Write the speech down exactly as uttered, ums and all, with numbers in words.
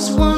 was one.